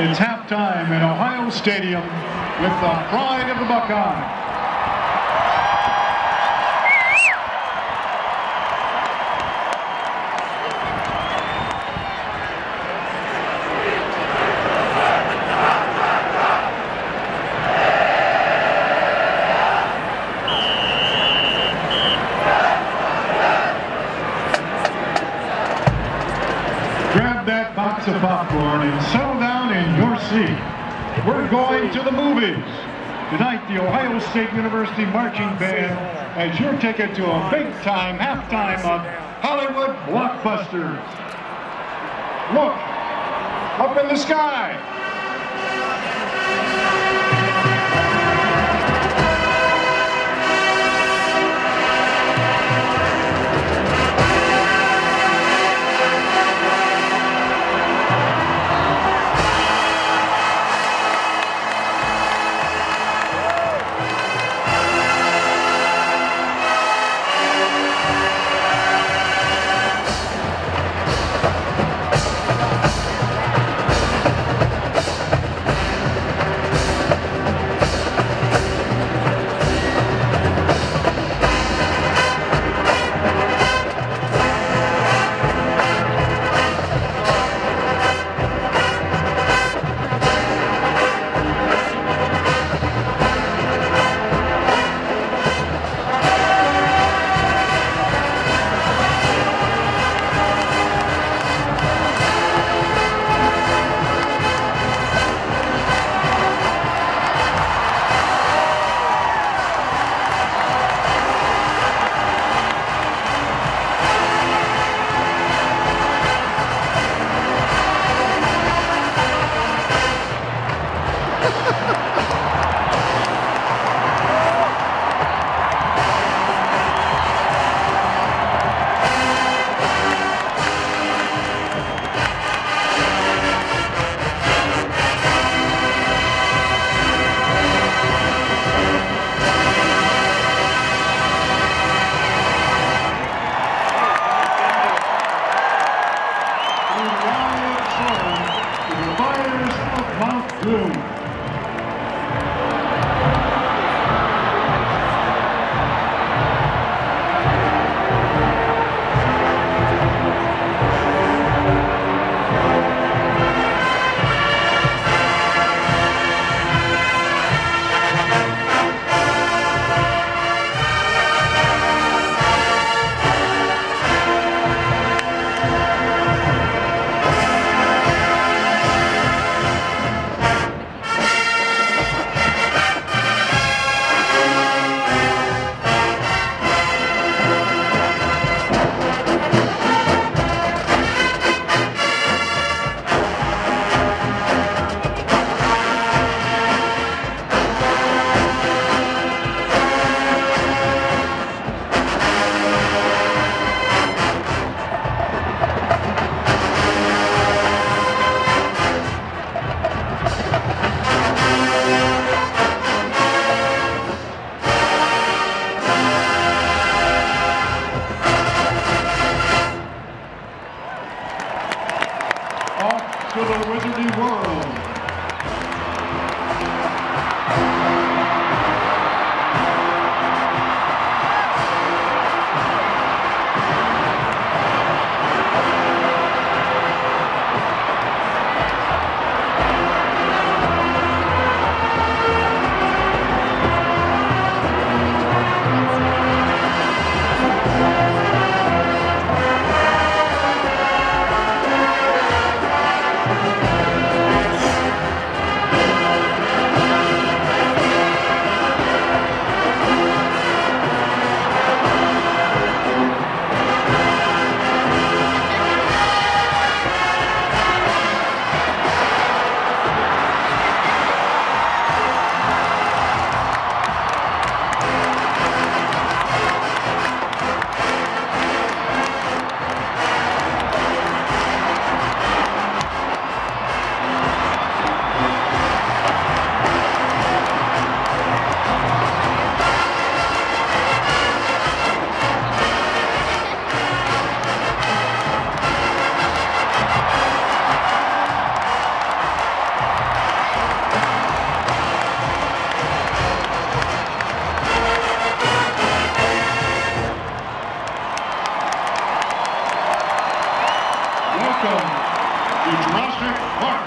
It's halftime in Ohio Stadium with the pride of the Buckeyes. That box of popcorn and settle down in your seat. We're going to the movies. Tonight, the Ohio State University Marching Band has your ticket to a big-time halftime of Hollywood blockbusters. Look, up in the sky. To the wizarding world. to Jurassic Park.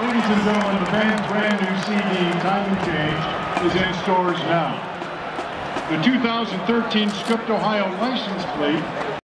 Ladies and gentlemen, the band's brand new CD, Time and Change, is in stores now. The 2013 Script Ohio license plate